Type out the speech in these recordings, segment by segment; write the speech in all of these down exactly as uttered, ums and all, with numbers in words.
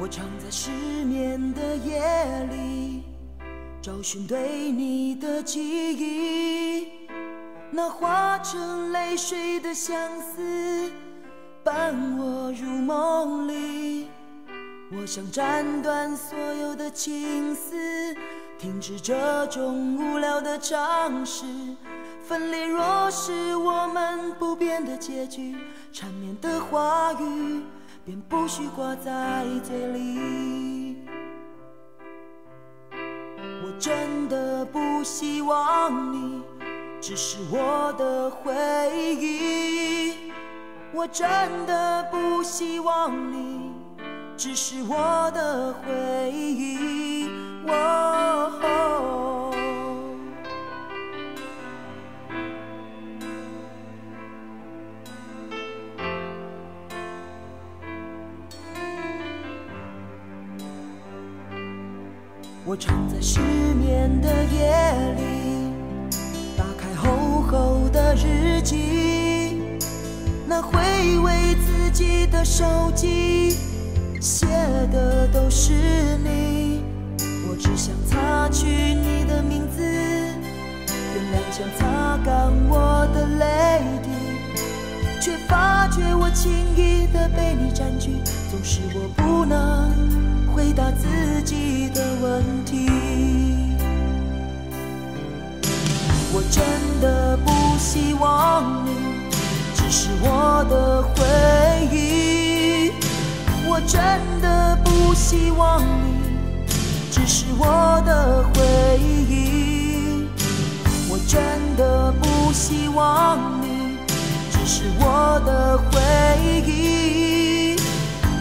我常在失眠的夜里找寻对你的记忆，那化成泪水的相思伴我入梦里。我想斩断所有的情丝，停止这种无聊的尝试。分离若是我们不变的结局，缠绵的话语便不需挂在嘴里。我真的不希望你只是我的回忆，我真的不希望你只是我的回忆。哦。 我常在失眠的夜里，打开厚厚的日记，那回味自己的手机，写的都是你。我只想擦去你的名字，用两颊擦干我的泪滴，却发觉我轻易的被你占据，总是我不能 回答自己的问题，我真的不希望你只是我的回忆，我真的不希望你只是我的回忆，我真的不希望你只是我的回忆。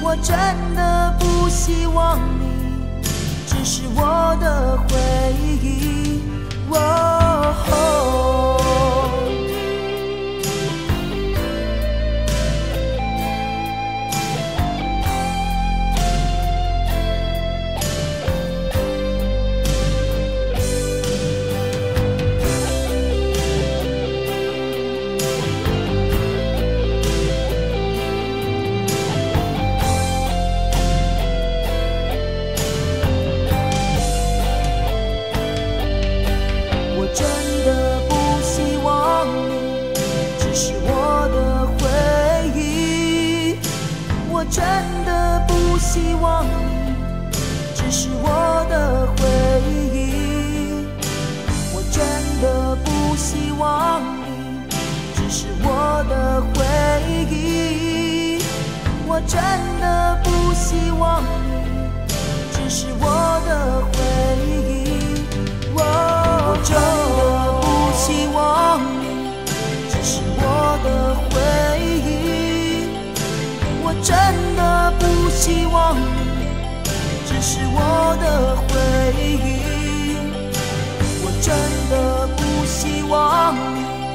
我真的不希望你只是我的回忆。哦。 希望你只是我的回忆，我真的不希望你只是我的回忆，我真的不希望你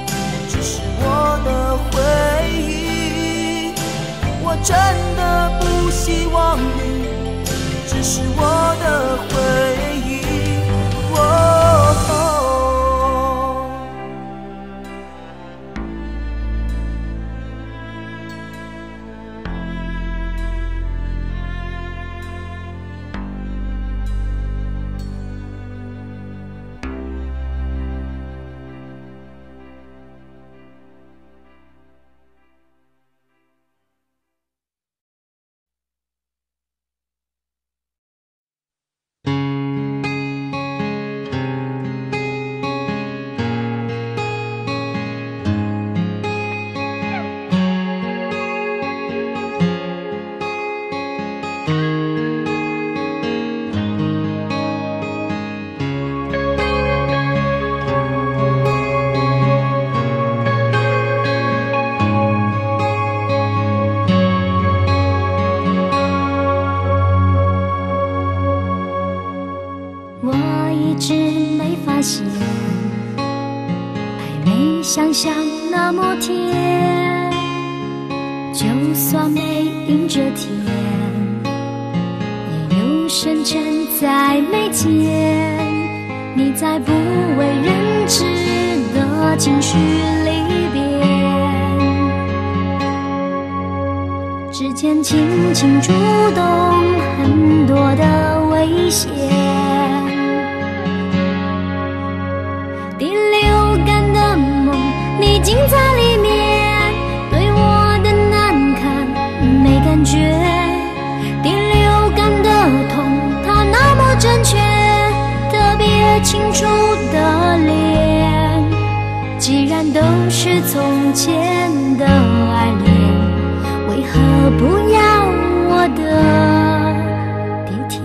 只是我的回忆，我真的不希望你只是我的回忆，我真的不 希望你只是我的回忆，我真的不希望你只是我的回忆，我真的不希望你只是我的回忆。哦。间轻轻触动很多的危险。第六感的梦，你竟在里面，对我的难堪没感觉。第六感的痛，它那么正确，特别清楚的脸，既然都是从前的爱恋。 为何不要我的地铁？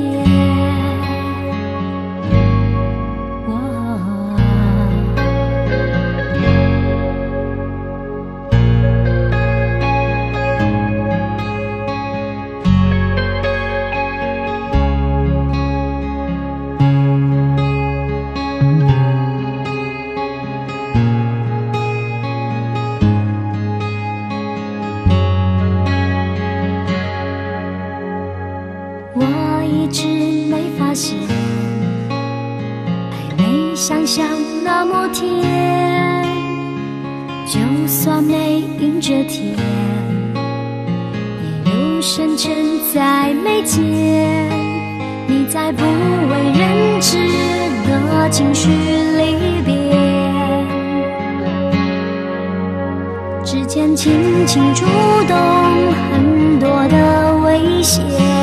轻轻触动很多的危险。